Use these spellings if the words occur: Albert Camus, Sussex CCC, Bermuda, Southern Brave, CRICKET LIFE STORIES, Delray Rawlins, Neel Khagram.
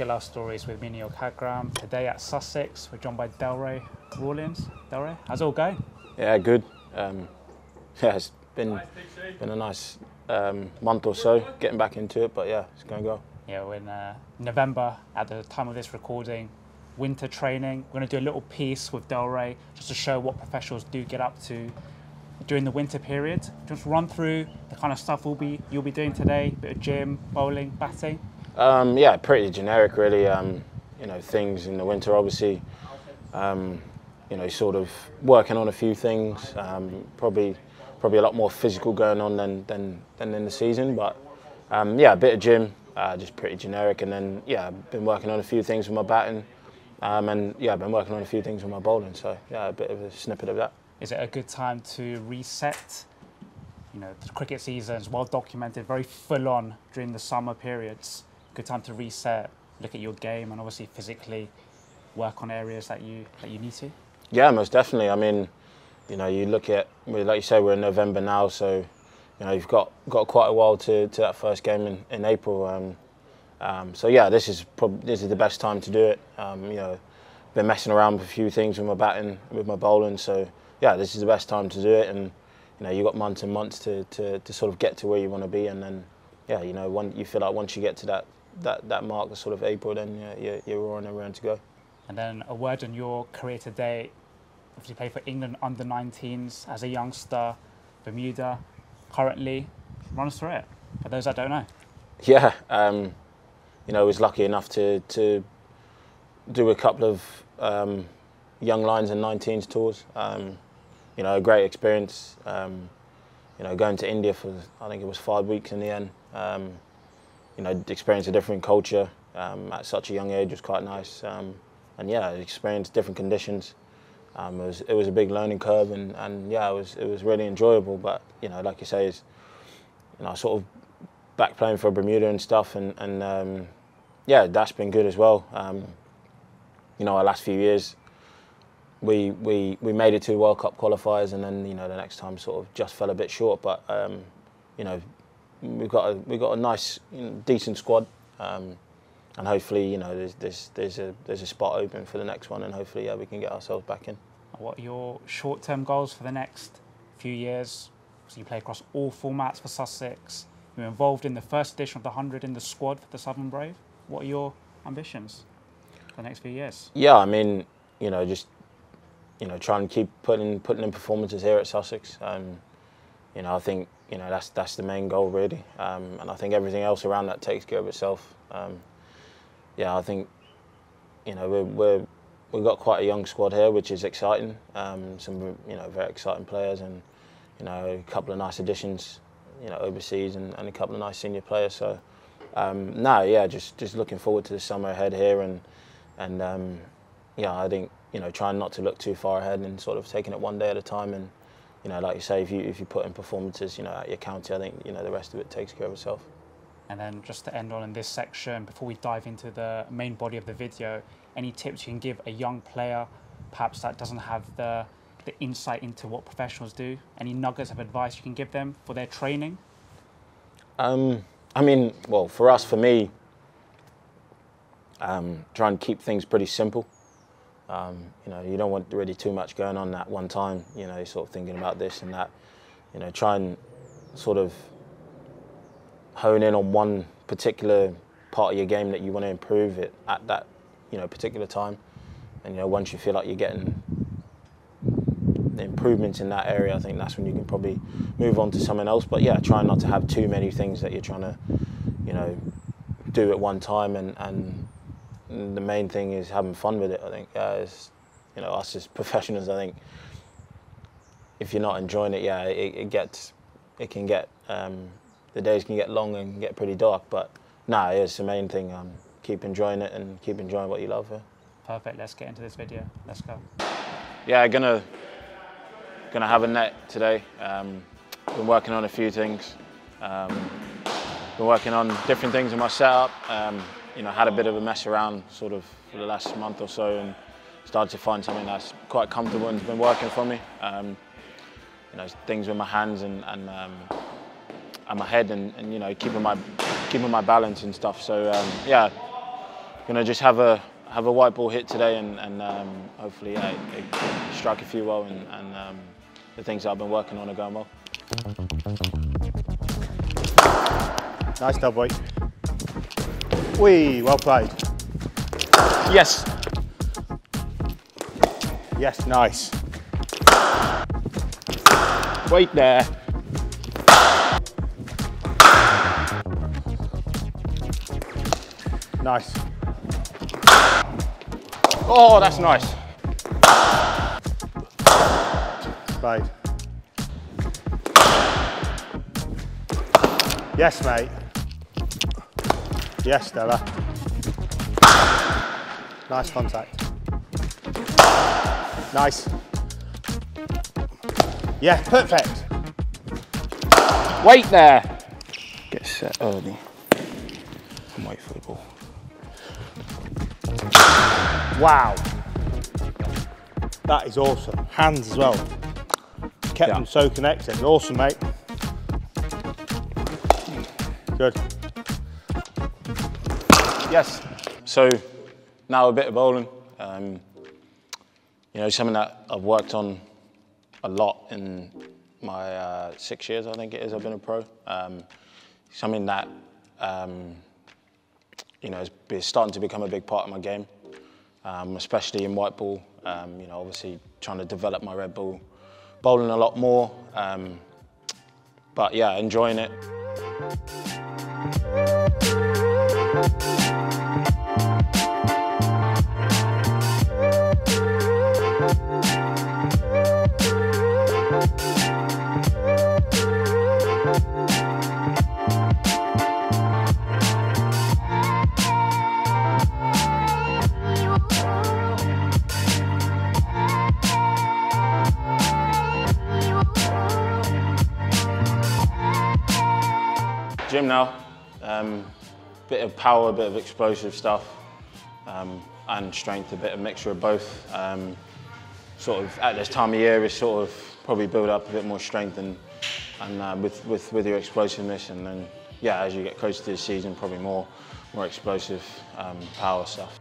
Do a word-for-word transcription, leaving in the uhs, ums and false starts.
Cricket Life Stories with me, Neel Khagram. Today at Sussex, we're joined by Delray Rawlins. Delray, how's it all going? Yeah, good. Um, yeah, it's been been a nice um, month or so getting back into it, but yeah, it's going to go. Yeah, we're in uh, November at the time of this recording. Winter training. We're going to do a little piece with Delray just to show what professionals do get up to during the winter period. Just run through the kind of stuff we'll be you'll be doing today. Bit of gym, bowling, batting. Um, yeah, pretty generic, really. Um, you know, things in the winter, obviously. Um, you know, sort of working on a few things. Um, probably, probably a lot more physical going on than than than in the season. But um, yeah, a bit of gym, uh, just pretty generic. And then yeah, I've been working on a few things with my batting. Um, and yeah, I've been working on a few things with my bowling, so yeah, a bit of a snippet of that. Is it a good time to reset? You know, the cricket season is well documented, very full on during the summer periods. Good time to reset, look at your game, and obviously physically work on areas that you that you need to. Yeah, most definitely. I mean, you know, you look at, like you say, we're in November now, so you know you've got got quite a while to to that first game in in April. Um, Um, so yeah, this is probably this is the best time to do it. Um, you know, been messing around with a few things with my batting, with my bowling. So yeah, this is the best time to do it. And you know, you got months and months to, to, to sort of get to where you want to be. And then yeah, you know, one, you feel like once you get to that that that mark, sort of April, then yeah, you're, you're all on around to go. And then a word on your career today. If you play for England under nineteens as a youngster, Bermuda, currently, run us through it for those that don't know. Yeah. Um, You know, I was lucky enough to, to do a couple of um, young lions and nineteens tours. Um, you know, a great experience. Um, you know, going to India for, I think it was five weeks in the end. Um, you know, experience a different culture um, at such a young age was quite nice. Um, and yeah, experienced different conditions. Um, it was it was a big learning curve, and, and yeah, it was it was really enjoyable. But you know, like you say, is you know, sort of back playing for Bermuda and stuff, and, and um, yeah, that's been good as well. Um, you know, our last few years, we we we made it to World Cup qualifiers, and then you know the next time sort of just fell a bit short. But um, you know, we've got a we got a nice, you know, decent squad, um, and hopefully you know there's there's there's a there's a spot open for the next one, and hopefully yeah we can get ourselves back in. What are your short-term goals for the next few years? So you play across all formats for Sussex. You're involved in the first edition of the hundred in the squad for the Southern Brave. What are your ambitions for the next few years? Yeah, I mean, you know, just you know, trying to keep putting putting in performances here at Sussex. Um, you know, I think you know that's that's the main goal really, um, and I think everything else around that takes care of itself. Um, yeah, I think you know we're, we're we've got quite a young squad here, which is exciting. Um, some you know very exciting players, and you know a couple of nice additions. You know, overseas and, and a couple of nice senior players. So, um, no, yeah, just just looking forward to the summer ahead here, and and um, yeah, I think you know trying not to look too far ahead and sort of taking it one day at a time. And you know, like you say, if you if you put in performances, you know, at your county, I think you know the rest of it takes care of itself. And then just to end on in this section, before we dive into the main body of the video, any tips you can give a young player, perhaps that doesn't have the the insight into what professionals do? Any nuggets of advice you can give them for their training? Um, I mean, well, for us, for me, um, try and keep things pretty simple. Um, you know, you don't want really too much going on at one time, you know, sort of thinking about this and that. You know, try and sort of hone in on one particular part of your game that you want to improve it at that, you know, particular time. And, you know, once you feel like you're getting improvements in that area, I think that's when you can probably move on to something else. But yeah, try not to have too many things that you're trying to, you know, do at one time. And, and the main thing is having fun with it, I think. Uh, it's, you know, us as professionals, I think, if you're not enjoying it, yeah, it, it gets, it can get, um, the days can get long and get pretty dark. But nah, it's the main thing. Um, keep enjoying it and keep enjoying what you love. Yeah. Perfect. Let's get into this video. Let's go. Yeah, I'm gonna. Gonna have a net today. Um, been working on a few things. Um, been working on different things in my setup. Um, you know, had a bit of a mess around sort of for the last month or so, and started to find something that's quite comfortable and's been working for me. Um, you know, things with my hands and and, um, and my head, and, and you know, keeping my keeping my balance and stuff. So um, yeah, you know, just have a have a white ball hit today, and, and um, hopefully yeah, it, it strike a few well, and, and um, the things that I've been working on are going well. Nice dub, boy. Wee, well played. Yes. Yes, nice. Wait there. Nice. Oh, that's nice. Played. Yes, mate. Yes, Della. Nice contact. Nice. Yeah, perfect. Wait there. Get set early and wait for the ball. Wow. That is awesome. Hands as well. Kept yeah. them so connected. Awesome, mate. Good. Yes. So now a bit of bowling. Um, you know, something that I've worked on a lot in my uh, six years, I think it is, I've been a pro. Um, something that, um, you know, is starting to become a big part of my game, um, especially in white ball. Um, you know, obviously trying to develop my red ball, bowling a lot more, um, but yeah, enjoying it. Gym now, um, bit of power, a bit of explosive stuff, um, and strength, a bit of mixture of both. Um, sort of at this time of year is sort of probably build up a bit more strength and, and uh, with, with, with your explosiveness, and then yeah, as you get closer to the season, probably more, more explosive um, power stuff.